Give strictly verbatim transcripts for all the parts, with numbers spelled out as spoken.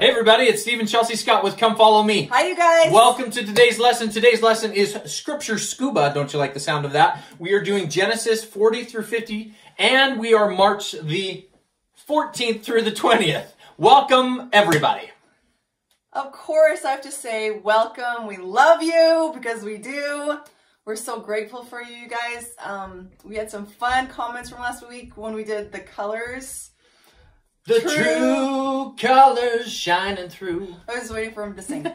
Hey everybody, it's Steve and Chelsea Scott with Come Follow Me. Hi you guys. Welcome to today's lesson. Today's lesson is Scripture Scuba. Don't you like the sound of that? We are doing Genesis forty through fifty, and we are March the fourteenth through the twentieth. Welcome everybody. Of course, I have to say welcome. We love you because we do. We're so grateful for you, you guys. Um, we had some fun comments from last week when we did the colors. The true, true colors shining through. I was waiting for him to sing.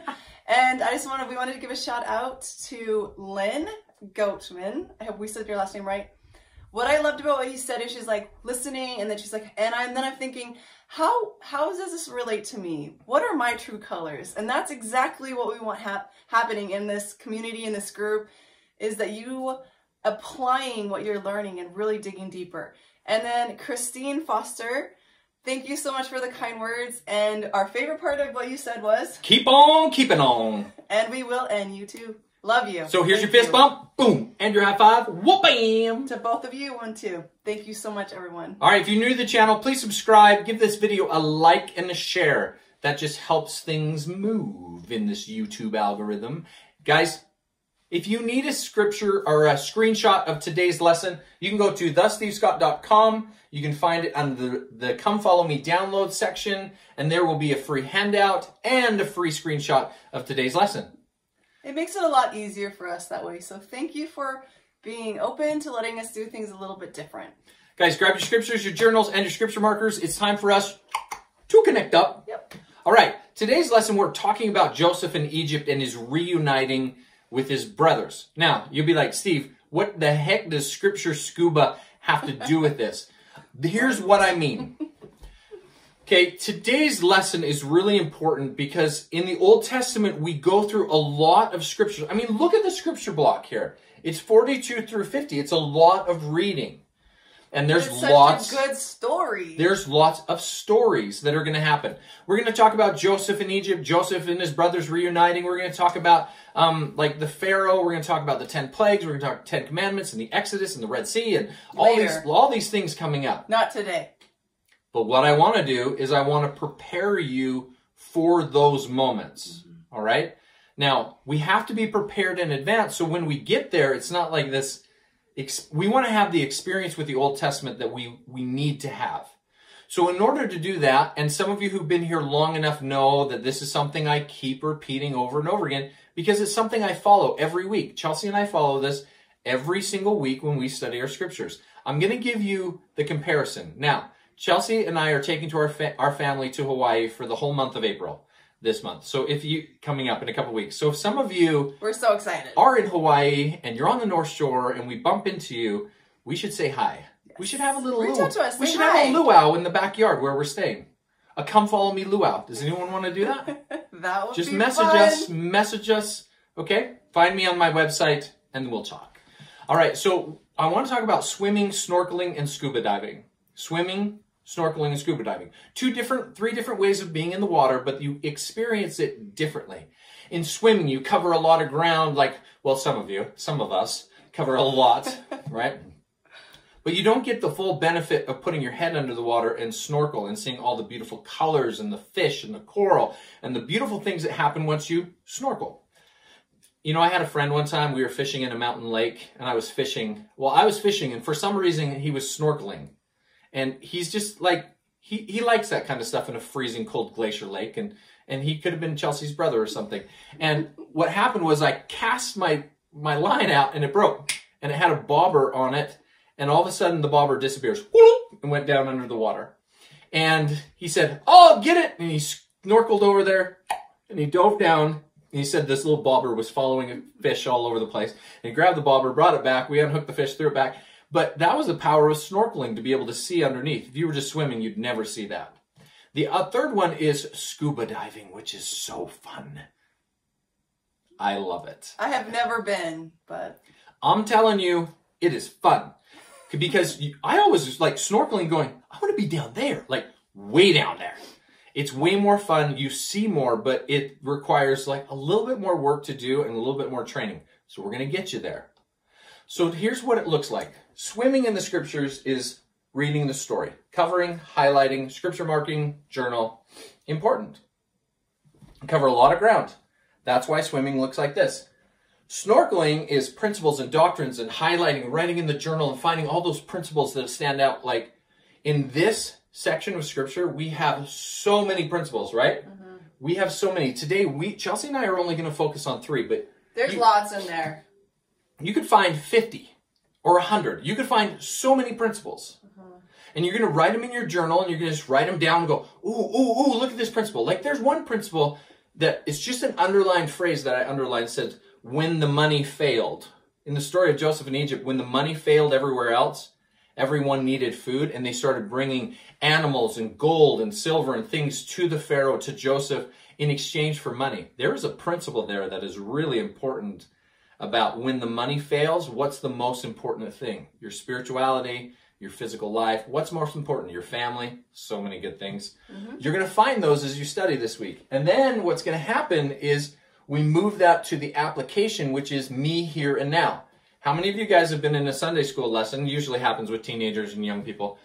And I just wanted, we wanted to give a shout out to Lynn Goatman. I hope we said your last name right. What I loved about what he said is she's like listening, and then she's like, and, I, and then I'm thinking, how, how does this relate to me? What are my true colors? And that's exactly what we want ha happening in this community, in this group, is that you applying what you're learning and really digging deeper. And then Christine Foster, thank you so much for the kind words, and our favorite part of what you said was... keep on keeping on. And we will, and you too. Love you. So here's Thank your fist you. bump, boom, and your high five, whoop-bam. To both of you, one, two. Thank you so much, everyone. All right, if you're new to the channel, please subscribe, give this video a like and a share. That just helps things move in this YouTube algorithm. Guys, if you need a scripture or a screenshot of today's lesson, you can go to the steve scott dot com. You can find it on the, the Come Follow Me download section, and there will be a free handout and a free screenshot of today's lesson. It makes it a lot easier for us that way, so thank you for being open to letting us do things a little bit different. Guys, grab your scriptures, your journals, and your scripture markers. It's time for us to connect up. Yep. All right, today's lesson we're talking about Joseph in Egypt and his reuniting with his brothers. Now, you'll be like, Steve, what the heck does Scripture Scuba have to do with this? Here's what I mean. Okay, today's lesson is really important because in the Old Testament, we go through a lot of scriptures. I mean, look at the scripture block here. It's forty-two through fifty. It's a lot of reading. And there's it's such lots a good story. There's lots of stories that are going to happen. We're going to talk about Joseph in Egypt, Joseph and his brothers reuniting. We're going to talk about um, like the Pharaoh. We're going to talk about the ten plagues. We're going to talk Ten Commandments and the Exodus and the Red Sea and all Later. these all these things coming up. Not today. But what I want to do is I want to prepare you for those moments. Mm-hmm. All right. Now we have to be prepared in advance, so when we get there, it's not like this. We want to have the experience with the Old Testament that we, we need to have. So in order to do that, and some of you who've been here long enough know that this is something I keep repeating over and over again because it's something I follow every week. Chelsea and I follow this every single week when we study our scriptures. I'm going to give you the comparison. Now, Chelsea and I are taking to our, fa our family to Hawaii for the whole month of April this month. So if you, coming up in a couple weeks. So if some of you we're so excited. are in Hawaii and you're on the North Shore and we bump into you, we should say hi. Yes. We should have a little Reach out to us. We should hi. have a luau in the backyard where we're staying. A Come Follow Me luau. Does anyone want to do that? That would Just be message fun. us, message us, okay? Find me on my website and we'll talk. All right, so I want to talk about swimming, snorkeling, and scuba diving. Swimming, snorkeling, and scuba diving. Two different, three different ways of being in the water, but you experience it differently. In swimming, you cover a lot of ground, like, well, some of you, some of us, cover a lot, right? But you don't get the full benefit of putting your head under the water and snorkel and seeing all the beautiful colors and the fish and the coral and the beautiful things that happen once you snorkel. You know, I had a friend one time, we were fishing in a mountain lake, and I was fishing. Well, I was fishing, and for some reason, he was snorkeling. And he's just like, he, he likes that kind of stuff in a freezing cold glacier lake. And, and he could have been Chelsea's brother or something. And what happened was I cast my, my line out and it broke. And it had a bobber on it. And all of a sudden the bobber disappears and went down under the water. And he said, oh, get it. And he snorkeled over there and he dove down. And he said this little bobber was following a fish all over the place. And he grabbed the bobber, brought it back. We unhooked the fish, threw it back. But that was the power of snorkeling, to be able to see underneath. If you were just swimming, you'd never see that. The uh, third one is scuba diving, which is so fun. I love it. I have never been, but... I'm telling you, it is fun. Because you, I always was like snorkeling going, I want to be down there, like way down there. It's way more fun. You see more, but it requires like a little bit more work to do and a little bit more training. So we're going to get you there. So here's what it looks like. Swimming in the scriptures is reading the story, covering, highlighting, scripture marking, journal, important. cover a lot of ground. That's why swimming looks like this. Snorkeling is principles and doctrines and highlighting, writing in the journal and finding all those principles that stand out. Like in this section of scripture, we have so many principles, right? Mm-hmm. We have so many. Today, we Chelsea and I are only going to focus on three, but there's you, lots in there. You could find fifty or a hundred. You could find so many principles. Mm-hmm. And you're going to write them in your journal and you're going to just write them down and go, ooh, ooh, ooh, look at this principle. Like there's one principle that it's just an underlined phrase that I underlined says, when the money failed. In the story of Joseph in Egypt, when the money failed everywhere else, everyone needed food, and they started bringing animals and gold and silver and things to the Pharaoh, to Joseph, in exchange for money. There is a principle there that is really important about when the money fails, what's the most important thing? Your spirituality, your physical life. What's most important? Your family. So many good things. Mm-hmm. You're going to find those as you study this week. And then what's going to happen is we move that to the application, which is me here and now. How many of you guys have been in a Sunday school lesson? It usually happens with teenagers and young people.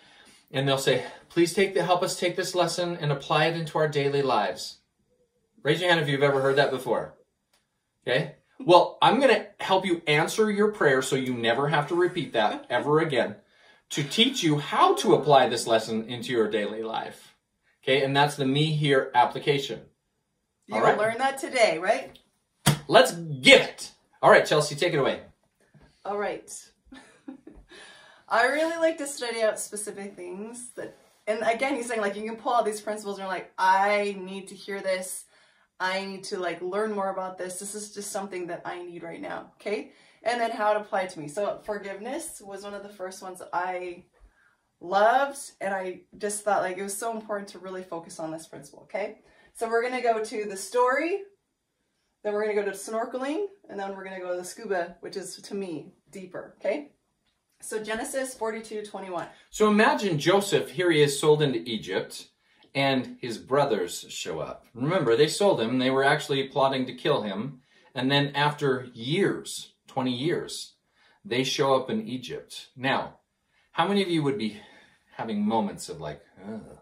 And they'll say, please take the, help us take this lesson and apply it into our daily lives. Raise your hand if you've ever heard that before. Okay? Well, I'm going to help you answer your prayer so you never have to repeat that ever again, to teach you how to apply this lesson into your daily life. Okay? And that's the me here application. You're going to learn that today, right? Let's get it. All right, Chelsea, take it away. All right. I really like to study out specific things that, and again, he's saying like, you can pull out these principles and you're like, I need to hear this. I need to like learn more about this. This is just something that I need right now. Okay. And then how it applied to me. So forgiveness was one of the first ones that I loved. And I just thought like, it was so important to really focus on this principle. Okay. So we're going to go to the story. Then we're going to go to snorkeling, and then we're going to go to the scuba, which is, to me, deeper, okay? So Genesis forty-two twenty-one. So imagine Joseph, here he is sold into Egypt, and his brothers show up. Remember, they sold him. They were actually plotting to kill him. And then after years, twenty years, they show up in Egypt. Now, how many of you would be having moments of like, ugh?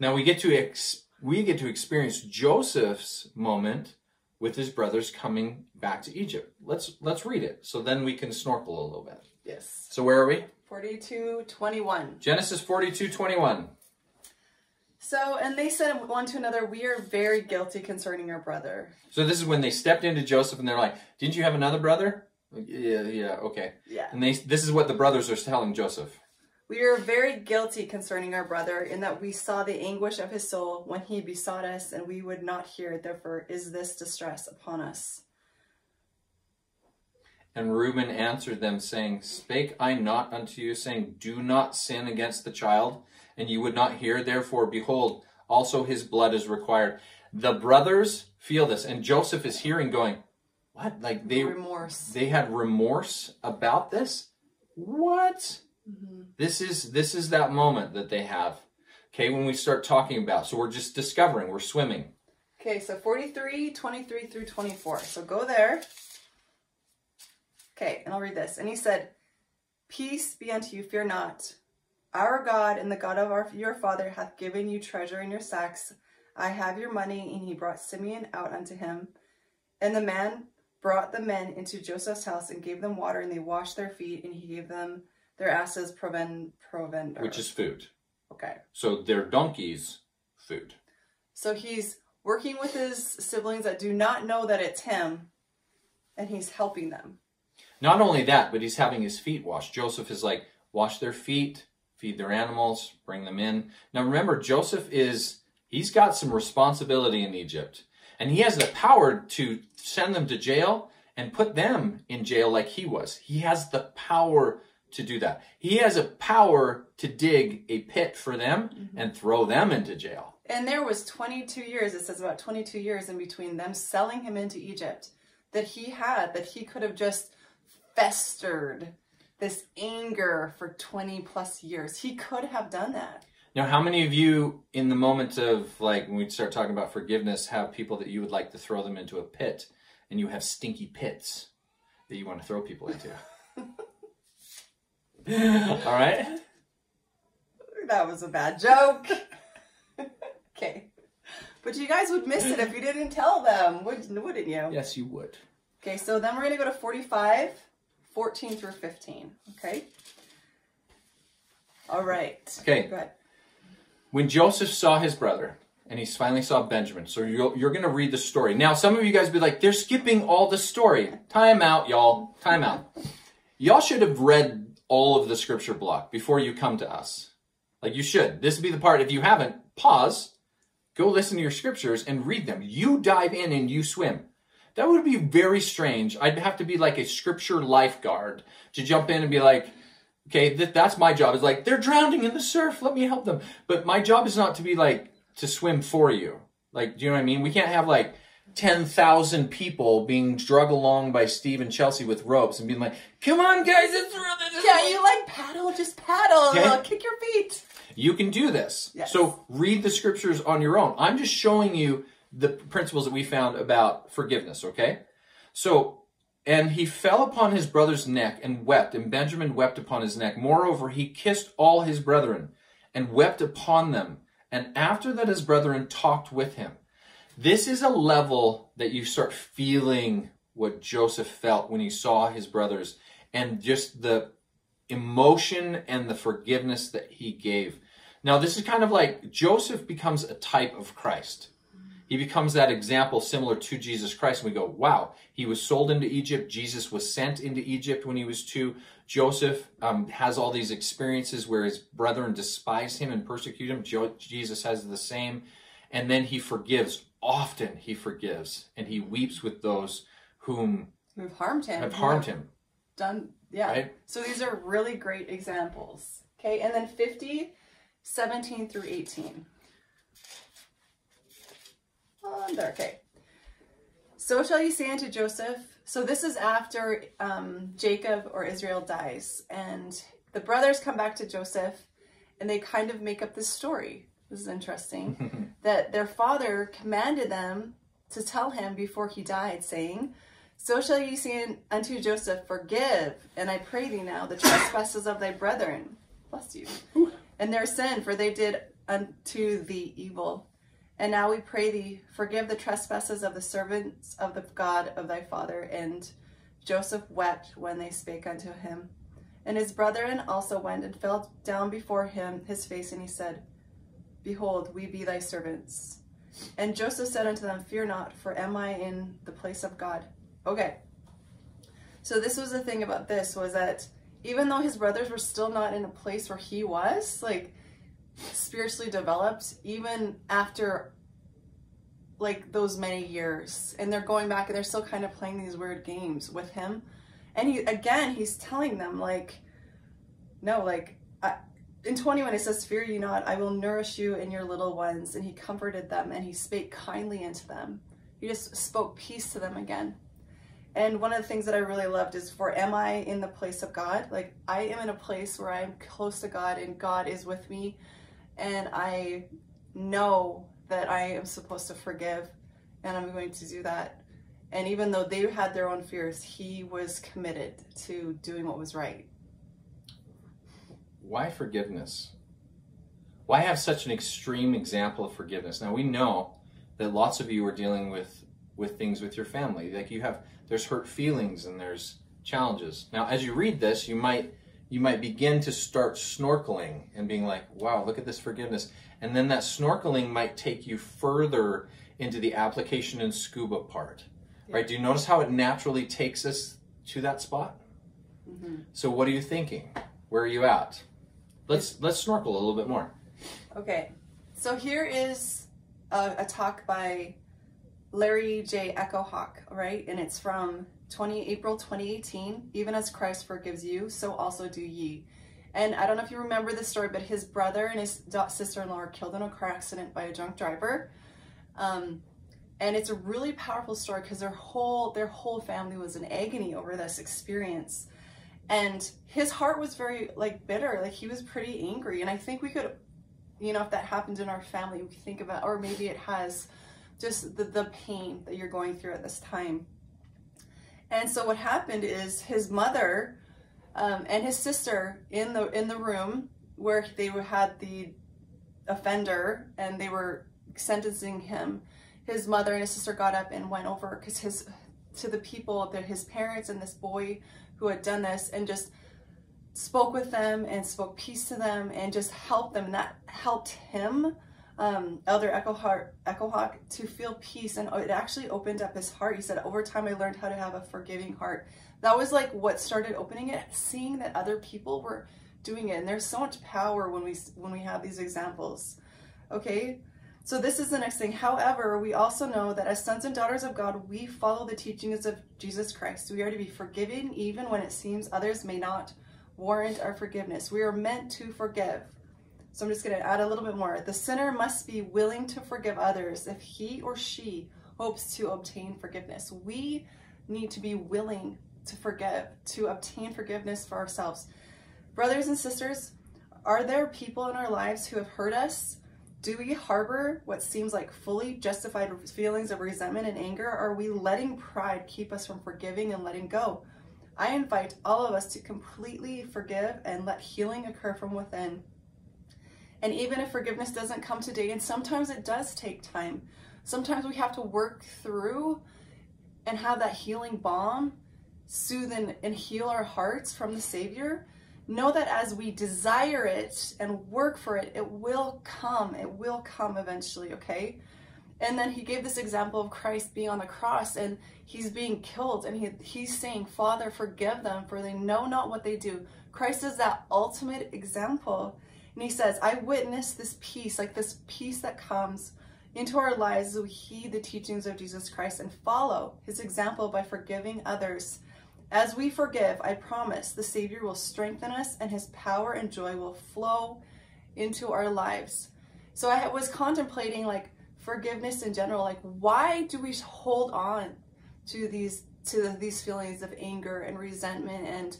Now we get to ex we get to experience Joseph's moment with his brothers coming back to Egypt. Let's let's read it, so then we can snorkel a little bit. Yes. So where are we? forty-two twenty-one. Genesis forty-two twenty-one. So, and they said one to another, we are very guilty concerning your brother. So this is when they stepped into Joseph and they're like, didn't you have another brother? Like, yeah, yeah, okay. Yeah. And they, this is what the brothers are telling Joseph. We are very guilty concerning our brother, in that we saw the anguish of his soul when he besought us, and we would not hear. Therefore, is this distress upon us? And Reuben answered them, saying, spake I not unto you, saying, do not sin against the child, and you would not hear. Therefore, behold, also his blood is required. The brothers feel this, and Joseph is hearing, going, what? Like they remorse. They had remorse about this. What? Mm-hmm. This is this is that moment that they have, okay, when we start talking about. So we're just discovering, we're swimming. Okay, so forty-three, twenty-three through twenty-four. So go there. Okay, and I'll read this. And he said, peace be unto you, fear not. Our God and the God of our, your father hath given you treasure in your sacks. I have your money. And he brought Simeon out unto him. And the man brought the men into Joseph's house and gave them water, and they washed their feet, and he gave them their asses proven provender, which is food. Okay. So their donkeys, food. So he's working with his siblings that do not know that it's him, and he's helping them. Not only that, but he's having his feet washed. Joseph is like, wash their feet, feed their animals, bring them in. Now remember, Joseph is, he's got some responsibility in Egypt, and he has the power to send them to jail and put them in jail like he was. He has the power to do that. He has a power to dig a pit for them, mm-hmm, and throw them into jail. And there was twenty-two years, it says about twenty-two years in between them selling him into Egypt, that he had, that he could have just festered this anger for twenty plus years. He could have done that. Now, how many of you in the moment of like, when we start talking about forgiveness, have people that you would like to throw them into a pit, and you have stinky pits that you want to throw people into? All right. That was a bad joke. Okay. But you guys would miss it if you didn't tell them, wouldn't you? Yes, you would. Okay, so then we're going to go to forty-five, fourteen through fifteen. Okay? All right. Okay. Go ahead. When Joseph saw his brother, and he finally saw Benjamin. So you're, you're going to read the story. Now, some of you guys be like, they're skipping all the story. Time out, y'all. Time out. Y'all should have read all of the scripture block before you come to us. Like, you should. This would be the part. If you haven't, pause. Go listen to your scriptures and read them. You dive in and you swim. That would be very strange. I'd have to be like a scripture lifeguard to jump in and be like, okay, th that's my job. It's like, they're drowning in the surf. Let me help them. But my job is not to be like, to swim for you. Like, do you know what I mean? We can't have like ten thousand people being drug along by Steve and Chelsea with ropes and being like, come on guys, it's really yeah, you like paddle, just paddle, okay? Kick your feet. You can do this. Yes. So read the scriptures on your own. I'm just showing you the principles that we found about forgiveness, okay? So, and he fell upon his brother's neck and wept, and Benjamin wept upon his neck. Moreover, he kissed all his brethren and wept upon them. And after that, his brethren talked with him. This is a level that you start feeling what Joseph felt when he saw his brothers, and just the emotion and the forgiveness that he gave. Now, this is kind of like Joseph becomes a type of Christ. He becomes that example similar to Jesus Christ. And we go, wow, he was sold into Egypt. Jesus was sent into Egypt when he was two. Joseph um, has all these experiences where his brethren despise him and persecute him. Jo- Jesus has the same. And then he forgives. Often he forgives. And he weeps with those whom have harmed him. Have harmed him. Done, yeah. Right? So these are really great examples. Okay, and then fifty, seventeen through eighteen. Under. Okay. So shall you say unto Joseph, so this is after um, Jacob or Israel dies, and the brothers come back to Joseph and they kind of make up this story. This is interesting that their father commanded them to tell him before he died, saying, so shall you say unto Joseph, forgive, and I pray thee now, the trespasses of thy brethren, bless you, and their sin, for they did unto thee evil. And now we pray thee, forgive the trespasses of the servants of the God of thy father. And Joseph wept when they spake unto him. And his brethren also went and fell down before him, his face, and he said, behold, we be thy servants. And Joseph said unto them, fear not, for am I in the place of God? Okay. So this was the thing about this, was that even though his brothers were still not in a place where he was, like, spiritually developed, even after like those many years, and they're going back and they're still kind of playing these weird games with him, and he again he's telling them like, no, like I, in twenty-one it says, fear ye not, I will nourish you and your little ones. And he comforted them and he spake kindly unto them. He just spoke peace to them again. And one of the things that I really loved is, for am I in the place of God? Like, I am in a place where I'm close to God and God is with me. And I know that I am supposed to forgive, and I'm going to do that. And even though they had their own fears, he was committed to doing what was right. Why forgiveness? Why have such an extreme example of forgiveness? Now, we know that lots of you are dealing with, with things with your family. Like, you have, there's hurt feelings and there's challenges. Now, as you read this, you might You might begin to start snorkeling and being like, wow, look at this forgiveness. And then that snorkeling might take you further into the application and scuba part, yeah. Right? Do you notice how it naturally takes us to that spot? Mm-hmm. So what are you thinking? Where are you at? Let's, let's snorkel a little bit more. Okay. So here is a, a talk by Larry J. Echo Hawk, right? And it's from April twenty eighteen, even as Christ forgives you, so also do ye. And I don't know if you remember this story, but his brother and his sister-in-law are killed in a car accident by a drunk driver. Um, and it's a really powerful story because their whole, their whole family was in agony over this experience. And his heart was very like bitter, like he was pretty angry. And I think we could, you know, if that happened in our family, we could think about, or maybe it has, just the, the pain that you're going through at this time. And so what happened is his mother um, and his sister in the in the room where they had the offender, and they were sentencing him, his mother and his sister got up and went over because his to the people, that his parents and this boy who had done this, and just spoke with them and spoke peace to them and just helped them. And that helped him, um, Elder Echo Hawk, Echo Hawk, to feel peace. And it actually opened up his heart. He said, over time, I learned how to have a forgiving heart. That was like what started opening it, seeing that other people were doing it. And there's so much power when we, when we have these examples. Okay. So this is the next thing. However, we also know that as sons and daughters of God, we follow the teachings of Jesus Christ. We are to be forgiving even when it seems others may not warrant our forgiveness. We are meant to forgive. So I'm just going to add a little bit more. The sinner must be willing to forgive others if he or she hopes to obtain forgiveness. We need to be willing to forgive, to obtain forgiveness for ourselves. Brothers and sisters, are there people in our lives who have hurt us? Do we harbor what seems like fully justified feelings of resentment and anger? Are we letting pride keep us from forgiving and letting go? I invite all of us to completely forgive and let healing occur from within. And even if forgiveness doesn't come today, and sometimes it does take time, sometimes we have to work through and have that healing balm, soothe and, and heal our hearts from the Savior. Know that as we desire it and work for it, it will come. It will come eventually, okay? And then he gave this example of Christ being on the cross and he's being killed. And he, he's saying, Father, forgive them, for they know not what they do. Christ is that ultimate example. And he says, I witness this peace, like this peace that comes into our lives as we heed the teachings of Jesus Christ and follow his example by forgiving others. As we forgive, I promise the Savior will strengthen us and his power and joy will flow into our lives. So I was contemplating like forgiveness in general, like why do we hold on to these to these feelings of anger and resentment and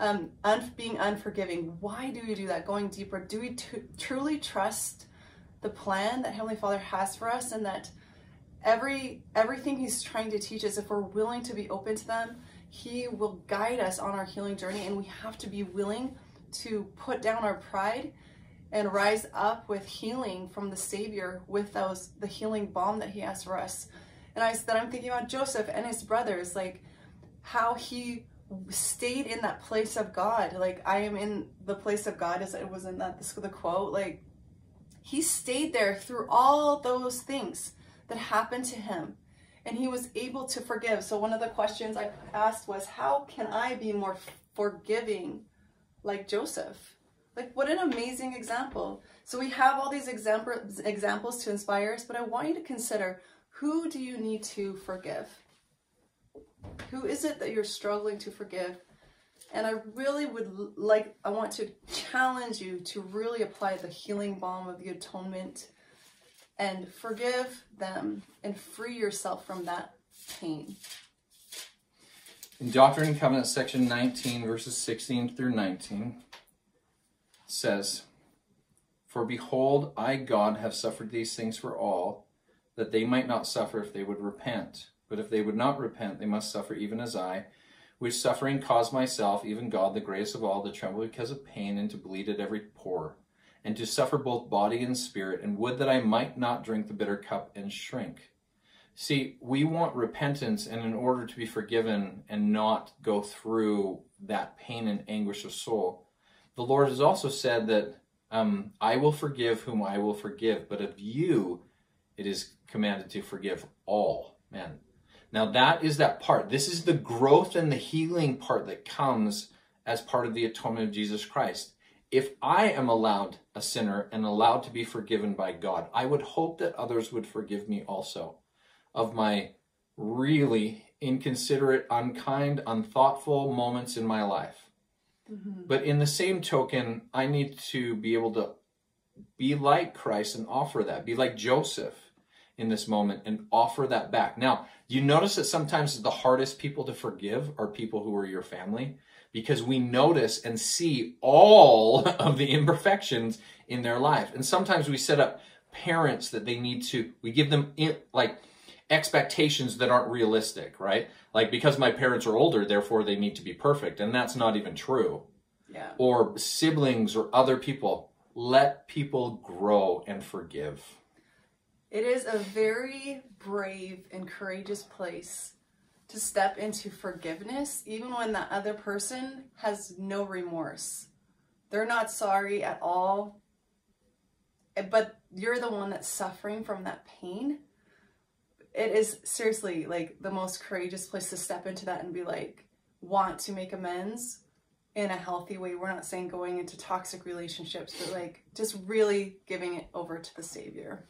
um, un being unforgiving? Why do we do that? Going deeper, do we truly trust the plan that Heavenly Father has for us and that every everything he's trying to teach us, if we're willing to be open to them, he will guide us on our healing journey, and we have to be willing to put down our pride and rise up with healing from the Savior, with those the healing balm that he has for us. And I said, I'm thinking about Joseph and his brothers, like how he stayed in that place of God. Like, I am in the place of God, as it was in that the quote. Like, he stayed there through all those things that happened to him. And he was able to forgive. So one of the questions I asked was, how can I be more forgiving like Joseph? Like, what an amazing example. So we have all these examples examples to inspire us, but I want you to consider, who do you need to forgive? Who is it that you're struggling to forgive? And I really would like, I want to challenge you to really apply the healing balm of the atonement and forgive them and free yourself from that pain. In Doctrine and Covenants section nineteen, verses sixteen through nineteen, says, For behold, I, God, have suffered these things for all, that they might not suffer if they would repent. But if they would not repent, they must suffer even as I, which suffering caused myself, even God, the greatest of all, to tremble because of pain and to bleed at every pore, and to suffer both body and spirit, and would that I might not drink the bitter cup and shrink. See, we want repentance, and in order to be forgiven and not go through that pain and anguish of soul, the Lord has also said that um, I will forgive whom I will forgive, but of you it is commanded to forgive all men. Now that is that part. This is the growth and the healing part that comes as part of the atonement of Jesus Christ. If I am allowed a sinner and allowed to be forgiven by God, I would hope that others would forgive me also of my really inconsiderate, unkind, unthoughtful moments in my life. Mm-hmm. But in the same token, I need to be able to be like Christ and offer that, be like Joseph in this moment and offer that back. Now, you notice that sometimes the hardest people to forgive are people who are your family, because we notice and see all of the imperfections in their life. And sometimes we set up parents that they need to, we give them in, like expectations that aren't realistic, right? Like, because my parents are older, therefore they need to be perfect. And that's not even true. Yeah. Or siblings or other people. Let people grow and forgive. It is a very brave and courageous place to step into forgiveness, even when the other person has no remorse. They're not sorry at all, but you're the one that's suffering from that pain. It is seriously like the most courageous place to step into that and be like, want to make amends in a healthy way. We're not saying going into toxic relationships, but like just really giving it over to the Savior.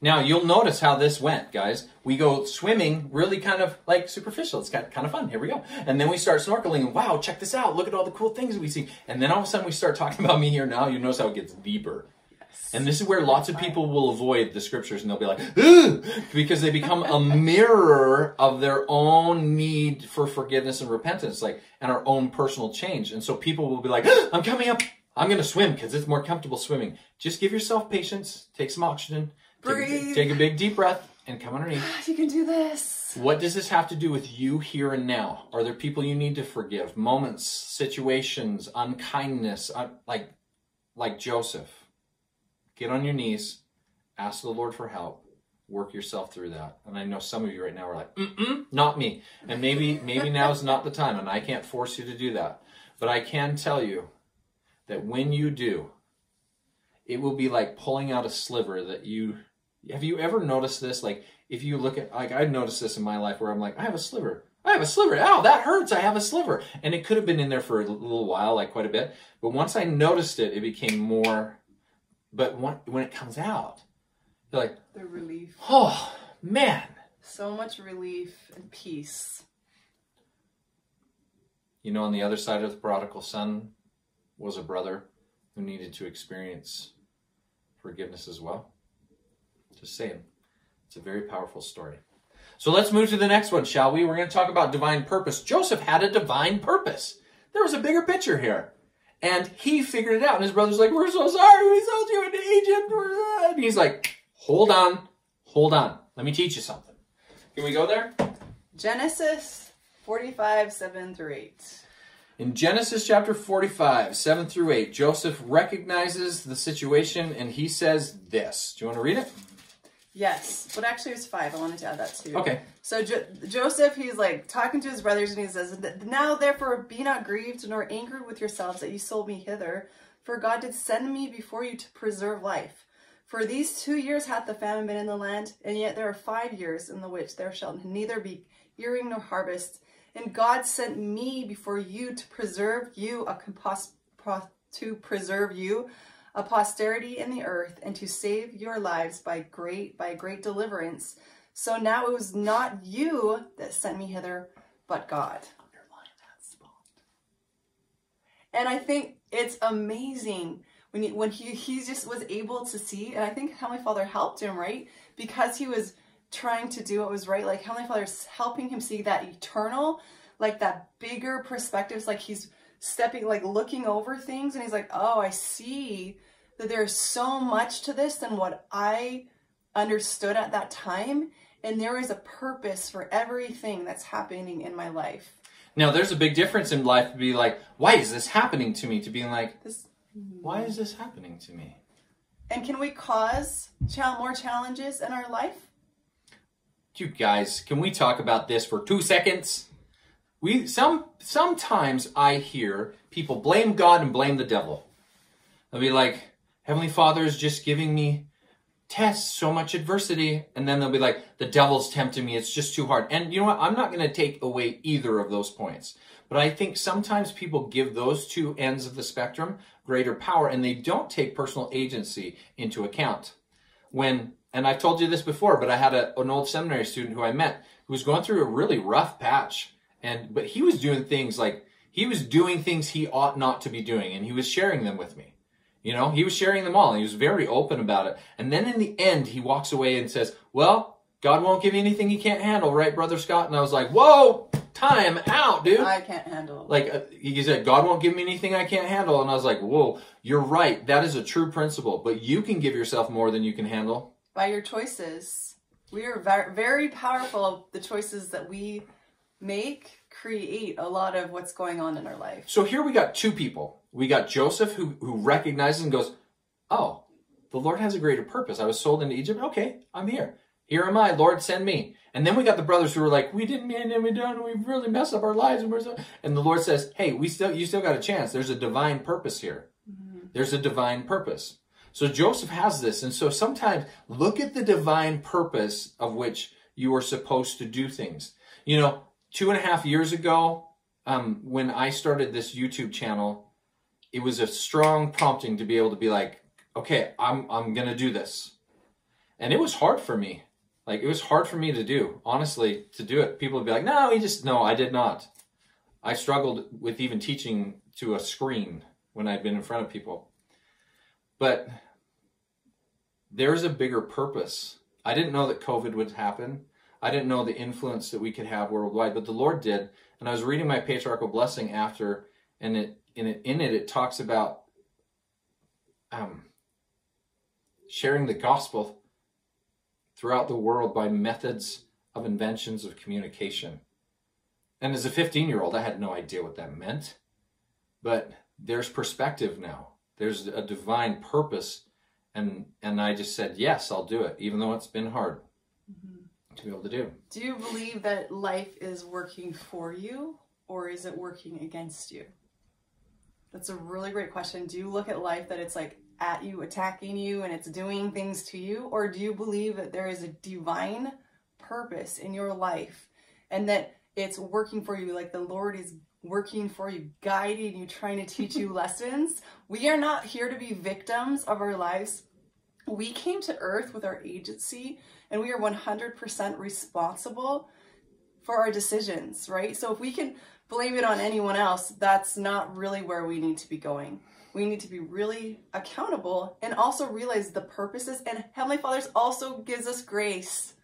Now, you'll notice how this went, guys. We go swimming, really kind of like superficial. It's kind of fun. Here we go. And then we start snorkeling. And wow, check this out. Look at all the cool things we see. And then all of a sudden we start talking about me here now. You notice how it gets deeper. Yes. And this is where lots of people will avoid the scriptures and they'll be like, ooh, because they become a mirror of their own need for forgiveness and repentance, like, and our own personal change. And so people will be like, ah, I'm coming up. I'm going to swim because it's more comfortable swimming. Just give yourself patience. Take some oxygen. Breathe. Take a big deep breath and come underneath. You can do this. What does this have to do with you here and now? Are there people you need to forgive? Moments, situations, unkindness, un like, like Joseph. Get on your knees, ask the Lord for help, work yourself through that. And I know some of you right now are like, mm-mm, not me. And maybe, maybe now is not the time, and I can't force you to do that. But I can tell you that when you do, it will be like pulling out a sliver that you... Have you ever noticed this? Like, if you look at, like, I've noticed this in my life where I'm like, I have a sliver. I have a sliver. Ow, that hurts. I have a sliver. And it could have been in there for a little while, like quite a bit. But once I noticed it, it became more. But when it comes out, you're like, the relief. Oh, man. So much relief and peace. You know, on the other side of the prodigal son was a brother who needed to experience forgiveness as well. Just saying, it's a very powerful story. So let's move to the next one, shall we? We're going to talk about divine purpose. Joseph had a divine purpose. There was a bigger picture here. And he figured it out. And his brother's like, we're so sorry we sold you into Egypt. And he's like, hold on, hold on. Let me teach you something. Can we go there? Genesis forty-five, seven through eight. In Genesis chapter forty-five, seven through eight, Joseph recognizes the situation and he says this. Do you want to read it? Yes, but actually it was five. I wanted to add that too. Okay. So Jo Joseph, he's like talking to his brothers and he says, now therefore be not grieved nor angry with yourselves that you sold me hither, for God did send me before you to preserve life. For these two years hath the famine been in the land, and yet there are five years in the which there shall neither be earing nor harvest. And God sent me before you to preserve you a to preserve you a posterity in the earth, and to save your lives by great by great deliverance. So now it was not you that sent me hither, but God. Underline that spot. And I think it's amazing when he, when he he just was able to see, and I think Heavenly Father helped him, right? Because he was trying to do what was right, like Heavenly Father's helping him see that eternal, like that bigger perspectives, like he's stepping, like looking over things, and he's like, oh, I see that there's so much to this than what I understood at that time, and there is a purpose for everything that's happening in my life. Now, there's a big difference in life to be like, why is this happening to me? To being like, this, why is this happening to me? And can we cause more challenges in our life? You guys, can we talk about this for two seconds? We some sometimes I hear people blame God and blame the devil. They'll be like, Heavenly Father is just giving me tests, so much adversity. And then they'll be like, the devil's tempting me, it's just too hard. And you know what? I'm not going to take away either of those points. But I think sometimes people give those two ends of the spectrum greater power, and they don't take personal agency into account. When... And I've told you this before, but I had a, an old seminary student who I met who was going through a really rough patch. And but he was doing things like, he was doing things he ought not to be doing. And he was sharing them with me. You know, he was sharing them all. And he was very open about it. And then in the end, he walks away and says, well, God won't give you anything he can't handle, right, Brother Scott? And I was like, whoa, time out, dude. I can't handle. Like, uh, he said, God won't give me anything I can't handle. And I was like, whoa, you're right. That is a true principle. But you can give yourself more than you can handle. By your choices. We are very powerful. The choices that we make create a lot of what's going on in our life. So here we got two people. We got Joseph who, who recognizes and goes, oh, The Lord has a greater purpose. I was sold into Egypt. Okay, I'm here. Here am I, Lord, send me. And then we got the brothers who were like, we didn't mean it, we don't, we really messed up our lives. And, we're so... and the Lord says, hey, we still, you still got a chance. There's a divine purpose here. Mm-hmm. There's a divine purpose. So Joseph has this. And so sometimes look at the divine purpose of which you are supposed to do things. You know, two and a half years ago, um, when I started this YouTube channel, it was a strong prompting to be able to be like, okay, I'm, I'm going to do this. And it was hard for me. Like, it was hard for me to do, honestly, to do it. People would be like, no, he just, no, I did not. I struggled with even teaching to a screen when I'd been in front of people. But there's a bigger purpose. I didn't know that COVID would happen. I didn't know the influence that we could have worldwide, but the Lord did. And I was reading my patriarchal blessing after, and it, in, it, in it, it talks about um, sharing the gospel throughout the world by methods of inventions of communication. And as a fifteen-year-old, I had no idea what that meant. But there's perspective now. There's a divine purpose. And, and I just said, yes, I'll do it, even though it's been hard mm-hmm. to be able to do. Do you believe that life is working for you, or is it working against you? That's a really great question. Do you look at life that it's like, at you, attacking you, and it's doing things to you? Or do you believe that there is a divine purpose in your life and that it's working for you? Like, the Lord is working for you, guiding you, trying to teach you lessons. We are not here to be victims of our lives. We came to earth with our agency, and we are one hundred percent responsible for our decisions, right? So if we can blame it on anyone else, that's not really where we need to be going. We need to be really accountable and also realize the purposes, and Heavenly Father also gives us grace.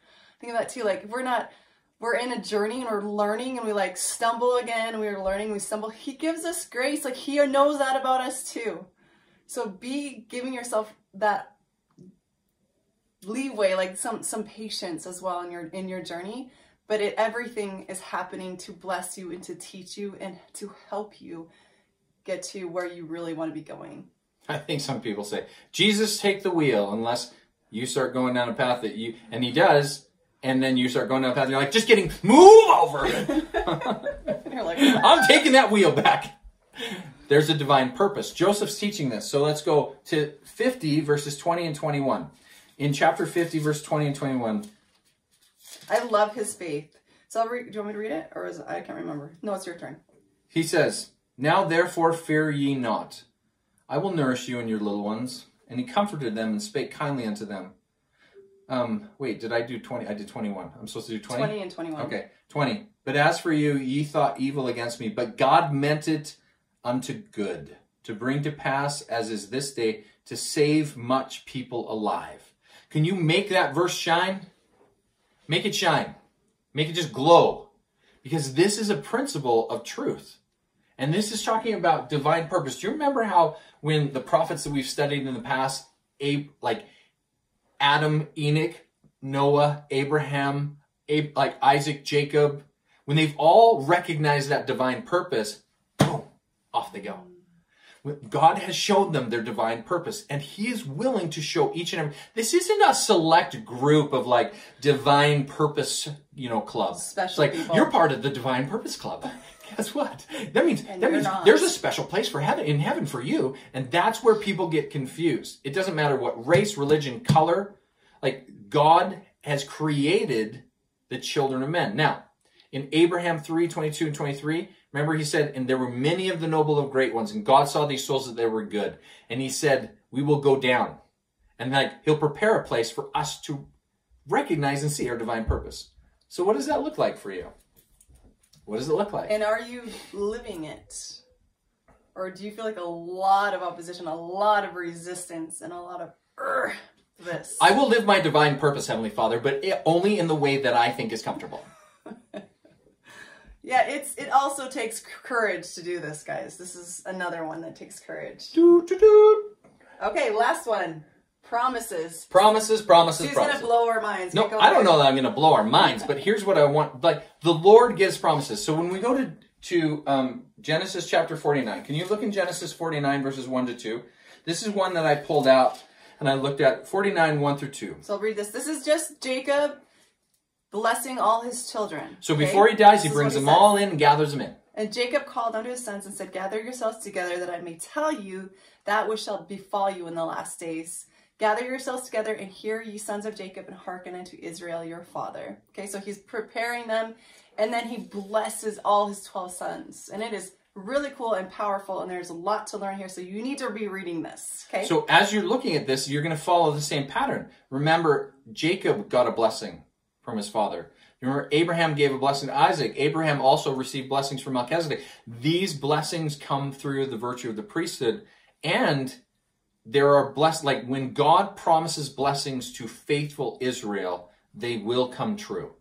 Think of that too, like, we're not, we're in a journey and we're learning, and we like stumble again, and we're learning, we stumble. He gives us grace, like, He knows that about us too. So be giving yourself that leeway, like some, some patience as well in your, in your journey, but it, everything is happening to bless you and to teach you and to help you get to where you really want to be going. I think some people say, Jesus, take the wheel, unless you start going down a path that you, and He does, and then you start going down a path and you're like, just kidding, move over. You're like, I'm taking that wheel back. There's a divine purpose. Joseph's teaching this. So let's go to fifty, verses twenty and twenty-one. In chapter fifty, verse twenty and twenty-one. I love his faith. So I'll read, do you want me to read it? Or is it, I can't remember. No, it's your turn. He says, now therefore fear ye not. I will nourish you and your little ones. And he comforted them and spake kindly unto them. Um, wait, did I do twenty? I did twenty-one. I'm supposed to do twenty? twenty and twenty-one. Okay, twenty. But as for you, ye thought evil against me, but God meant it unto good, to bring to pass, as is this day, to save much people alive. Can you make that verse shine? Make it shine. Make it just glow. Because this is a principle of truth. And this is talking about divine purpose. Do you remember how when the prophets that we've studied in the past, Ab like Adam, Enoch, Noah, Abraham, Ab like Isaac, Jacob, when they've all recognized that divine purpose, boom, off they go. God has shown them their divine purpose, and He is willing to show each and every. This isn't a select group of like divine purpose, you know, clubs. Special it's like people. You're part of the divine purpose club. Guess what? That means, that means there's a special place for heaven in heaven for you. And that's where people get confused. It doesn't matter what race, religion, color. Like, God has created the children of men. Now, in Abraham three, twenty-two and twenty-three, remember He said, and there were many of the noble of great ones, and God saw these souls that they were good. And He said, we will go down. And like, He'll prepare a place for us to recognize and see our divine purpose. So what does that look like for you? What does it look like? And are you living it? Or do you feel like a lot of opposition, a lot of resistance, and a lot of uh, this? I will live my divine purpose, Heavenly Father, but it, only in the way that I think is comfortable. Yeah, it's it also takes courage to do this, guys. This is another one that takes courage. Do, do, do. Okay, last one. Promises. Promises, promises, She's promises. She's going to blow our minds. No, I don't know that I'm going to blow our minds, but here's what I want. Like, the Lord gives promises. So when we go to, to um, Genesis chapter forty-nine, can you look in Genesis forty-nine, verses one to two? This is one that I pulled out and I looked at forty-nine, one through two. So I'll read this. This is just Jacob blessing all his children. So okay? Before he dies, this he brings he them says. all in and gathers them in. And Jacob called unto his sons and said, Gather yourselves together, that I may tell you that which shall befall you in the last days. Gather yourselves together and hear, ye sons of Jacob, and hearken unto Israel your father. Okay, so he's preparing them, and then he blesses all his twelve sons. And it is really cool and powerful, and there's a lot to learn here, so you need to be reading this. Okay. So as you're looking at this, you're going to follow the same pattern. Remember, Jacob got a blessing from his father. Remember, Abraham gave a blessing to Isaac. Abraham also received blessings from Melchizedek. These blessings come through the virtue of the priesthood, and there are blessed, like when God promises blessings to faithful Israel, they will come true.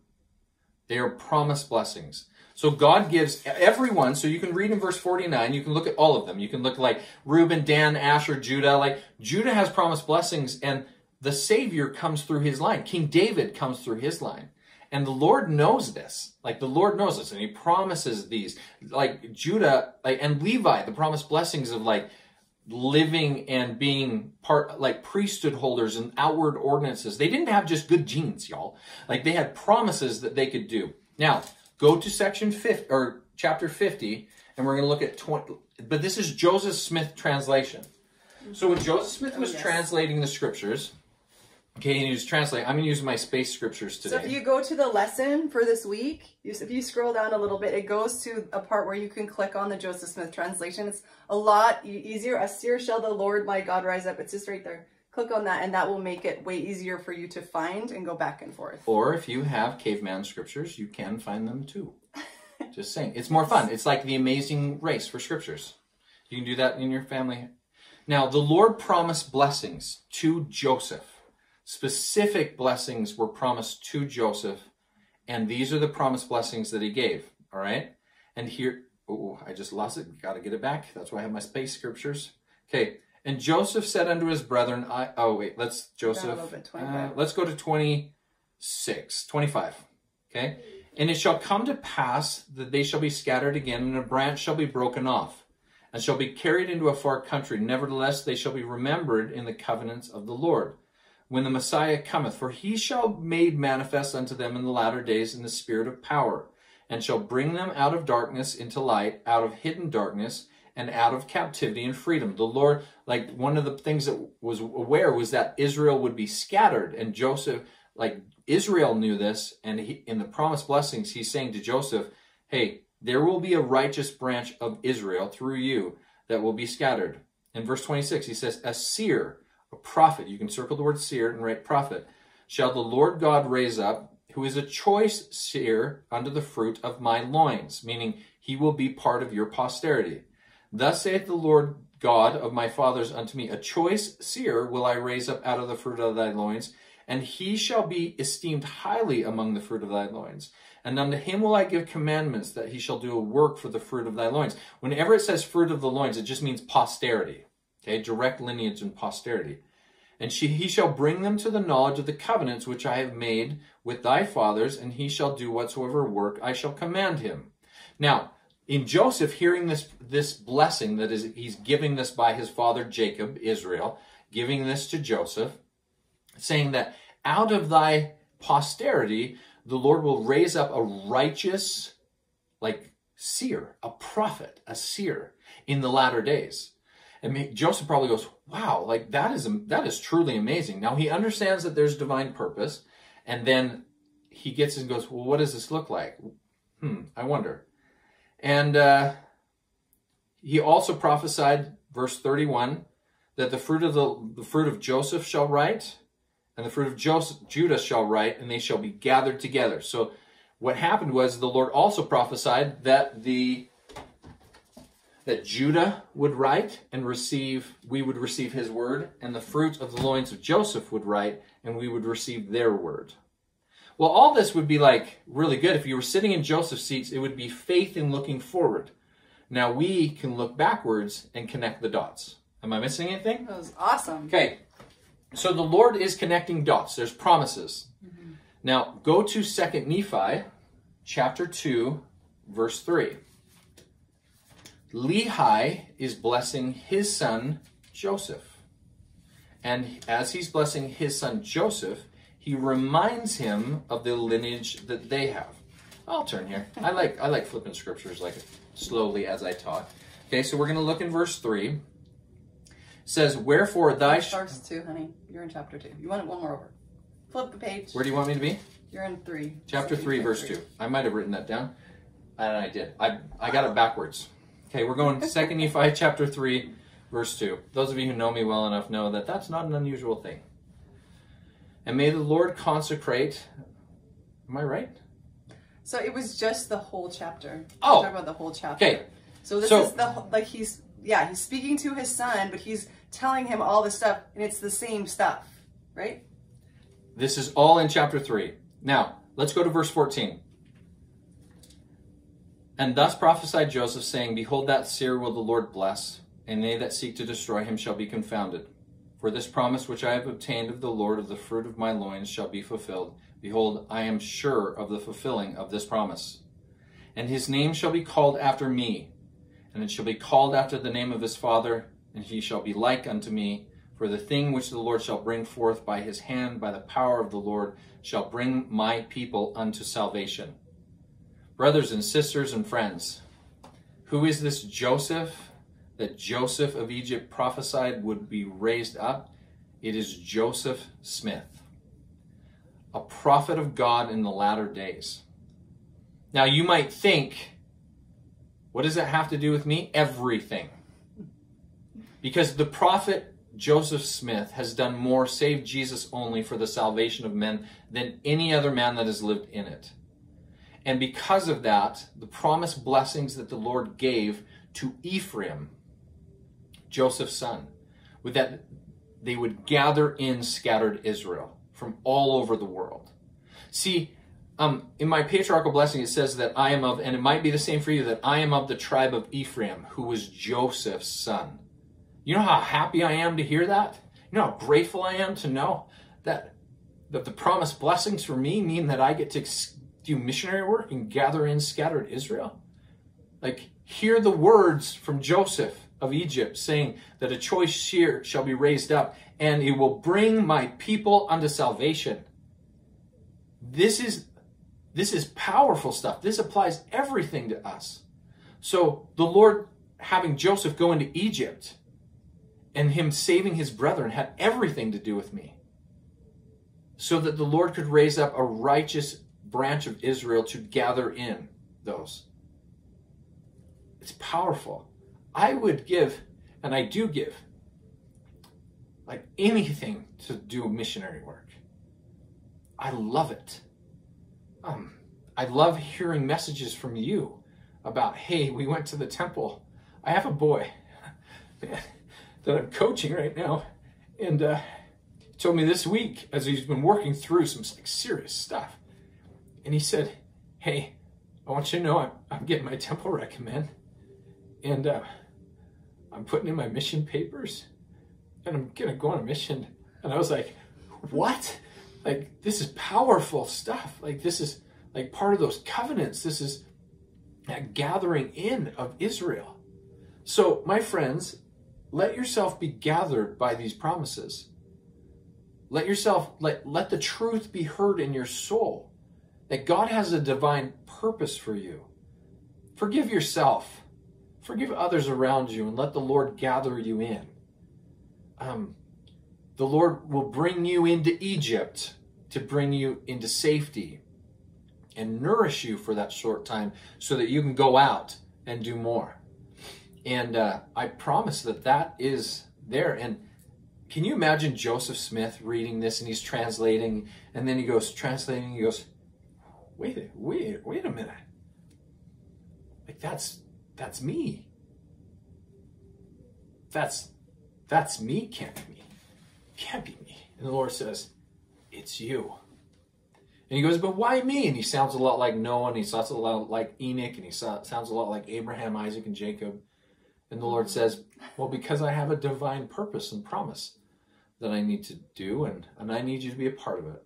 They are promised blessings. So God gives everyone, so you can read in verse forty-nine, you can look at all of them. You can look like Reuben, Dan, Asher, Judah. Like Judah has promised blessings, and the Savior comes through his line. King David comes through his line. And the Lord knows this. Like the Lord knows this, and he promises these. Like Judah, like and Levi, the promised blessings of like living and being part, like priesthood holders and outward ordinances. They didn't have just good genes, y'all. Like they had promises that they could do. Now, go to section fifty or chapter fifty, and we're going to look at twenty. But this is Joseph Smith translation. So when Joseph Smith was oh, yes. translating the scriptures, okay, and he was translating. I'm going to use my space scriptures today. So if you go to the lesson for this week, if you scroll down a little bit, it goes to a part where you can click on the Joseph Smith translation. It's a lot easier. Asir shall the Lord my God rise up. It's just right there. Click on that, and that will make it way easier for you to find and go back and forth. Or if you have caveman scriptures, you can find them too. Just saying. It's more fun. It's like the Amazing Race for scriptures. You can do that in your family. Now, the Lord promised blessings to Joseph. Specific blessings were promised to Joseph, and these are the promised blessings that he gave, all right? And here, oh, I just lost it. Got to get it back. That's why I have my space scriptures. Okay, and Joseph said unto his brethren, I, oh, wait, let's, Joseph, uh, let's go to twenty-six, twenty-five, okay? And it shall come to pass that they shall be scattered again, and a branch shall be broken off, and shall be carried into a far country. Nevertheless, they shall be remembered in the covenants of the Lord, when the Messiah cometh, for he shall be made manifest unto them in the latter days in the spirit of power, and shall bring them out of darkness into light, out of hidden darkness, and out of captivity and freedom. The Lord, like one of the things that was aware was that Israel would be scattered, and Joseph, like Israel knew this, and he, in the promised blessings, he's saying to Joseph, hey, there will be a righteous branch of Israel through you that will be scattered. In verse twenty-six, he says, a seer, a prophet, you can circle the word seer and write prophet, shall the Lord God raise up, who is a choice seer under the fruit of my loins, meaning he will be part of your posterity. Thus saith the Lord God of my fathers unto me, a choice seer will I raise up out of the fruit of thy loins, and he shall be esteemed highly among the fruit of thy loins. And unto him will I give commandments that he shall do a work for the fruit of thy loins. Whenever it says fruit of the loins, it just means posterity. Okay, direct lineage and posterity. And she, he shall bring them to the knowledge of the covenants which I have made with thy fathers, and he shall do whatsoever work I shall command him. Now, in Joseph, hearing this, this blessing, that is, he's giving this by his father Jacob, Israel, giving this to Joseph, saying that out of thy posterity, the Lord will raise up a righteous, like, seer, a prophet, a seer in the latter days. And Joseph probably goes, wow, like that is, that is truly amazing. Now he understands that there's divine purpose. And then he gets and goes, well, what does this look like? Hmm, I wonder. And uh, he also prophesied, verse thirty-one, that the fruit of the, the fruit of Joseph shall write, and the fruit of Joseph, Judah shall write, and they shall be gathered together. So what happened was the Lord also prophesied that the that Judah would write and receive, we would receive his word, and the fruit of the loins of Joseph would write, and we would receive their word. Well, all this would be like really good. If you were sitting in Joseph's seats, it would be faith in looking forward. Now we can look backwards and connect the dots. Am I missing anything? That was awesome. Okay. So the Lord is connecting dots. There's promises. Mm-hmm. Now go to Second Nephi, chapter two, verse three. Lehi is blessing his son, Joseph. And as he's blessing his son Joseph, he reminds him of the lineage that they have. I'll turn here. I like I like flipping scriptures like slowly as I talk. Okay, so we're going to look in verse three. It says, wherefore thy... Verse two, honey. You're in chapter two. You want it one more over. Flip the page. Where do you want me to be? You're in three. Chapter so three, verse three. two. I might have written that down. And I did. I, I got it backwards. Okay, we're going Second Nephi chapter three, verse two. Those of you who know me well enough know that that's not an unusual thing. And may the Lord consecrate... Am I right? So it was just the whole chapter. Oh. We're talking about the whole chapter. Okay. So this so, is the... Like he's... Yeah, he's speaking to his son, but he's telling him all this stuff, and it's the same stuff. Right? This is all in chapter three. Now, let's go to verse fourteen. And thus prophesied Joseph, saying, behold, that seer will the Lord bless, and they that seek to destroy him shall be confounded. For this promise which I have obtained of the Lord of the fruit of my loins shall be fulfilled. Behold, I am sure of the fulfilling of this promise. And his name shall be called after me, and it shall be called after the name of his father, and he shall be like unto me. For the thing which the Lord shall bring forth by his hand, by the power of the Lord, shall bring my people unto salvation. Brothers and sisters and friends, who is this Joseph that Joseph of Egypt prophesied would be raised up? It is Joseph Smith, a prophet of God in the latter days. Now you might think, what does that have to do with me? Everything. Because the prophet Joseph Smith has done more, save Jesus only, for the salvation of men than any other man that has lived in it. And because of that, the promised blessings that the Lord gave to Ephraim, Joseph's son, with that they would gather in scattered Israel from all over the world. See, um, in my patriarchal blessing, it says that I am of, and it might be the same for you, that I am of the tribe of Ephraim, who was Joseph's son. You know how happy I am to hear that? You know how grateful I am to know that, that the promised blessings for me mean that I get to do missionary work and gather in scattered Israel? Like, hear the words from Joseph of Egypt saying that a choice seer shall be raised up, and it will bring my people unto salvation. This is, this is powerful stuff. This applies everything to us. So the Lord having Joseph go into Egypt and him saving his brethren had everything to do with me, so that the Lord could raise up a righteous branch of Israel to gather in those. It's powerful. I would give, and I do give, like anything to do missionary work. I love it. Um, I love hearing messages from you about, hey, we went to the temple. I have a boy that I'm coaching right now, and uh, he told me this week, as he's been working through some like serious stuff, and he said, hey, I want you to know I'm, I'm getting my temple recommend, and uh, I'm putting in my mission papers, and I'm going to go on a mission. And I was like, what? Like, this is powerful stuff. Like, this is like part of those covenants. This is that gathering in of Israel. So, my friends, let yourself be gathered by these promises. Let yourself, let, let the truth be heard in your soul, that God has a divine purpose for you. Forgive yourself. Forgive others around you, and let the Lord gather you in. Um, the Lord will bring you into Egypt to bring you into safety and nourish you for that short time so that you can go out and do more. And uh, I promise that that is there. And can you imagine Joseph Smith reading this, and he's translating, and then he goes translating, he goes, Wait, wait, wait a minute. Like that's, that's me. That's, that's me, can't be me. Can't be me. And the Lord says, it's you. And he goes, but why me? And he sounds a lot like Noah, and he sounds a lot like Enoch, and he sounds a lot like Abraham, Isaac, and Jacob. And the Lord says, well, because I have a divine purpose and promise that I need to do, and, and I need you to be a part of it.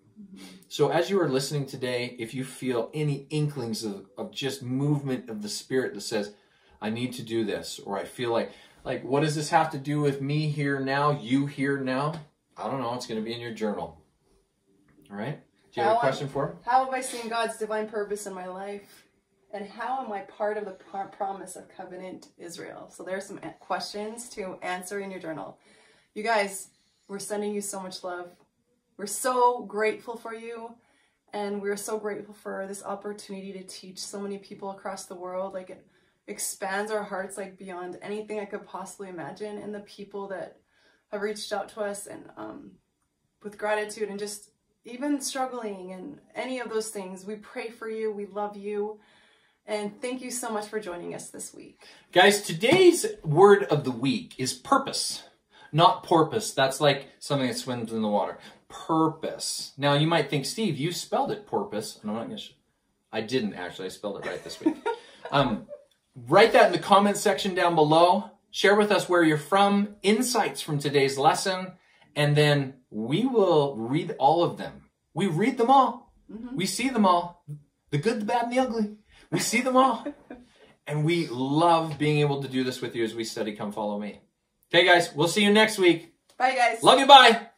So as you are listening today, if you feel any inklings of, of just movement of the Spirit that says, I need to do this, or I feel like, like, what does this have to do with me here now, you here now? I don't know. It's going to be in your journal. All right? Do you have a question for him? How have I seen God's divine purpose in my life? And how am I part of the promise of covenant Israel? So there are some questions to answer in your journal. You guys, we're sending you so much love. We're so grateful for you. And we're so grateful for this opportunity to teach so many people across the world. Like, it expands our hearts like beyond anything I could possibly imagine. And the people that have reached out to us and um, with gratitude and just even struggling and any of those things. We pray for you. We love you. And thank you so much for joining us this week. Guys, today's word of the week is purpose, not porpoise. That's like something that swims in the water. Purpose. Now, you might think, Steve, you spelled it porpoise. And I'm not going to... I didn't, actually. I spelled it right this week. um, write that in the comments section down below. Share with us where you're from, insights from today's lesson, and then we will read all of them. We read them all. Mm-hmm. We see them all. The good, the bad, and the ugly. We see them all. And we love being able to do this with you as we study Come Follow Me. Okay, guys, we'll see you next week. Bye, guys. Love you, bye.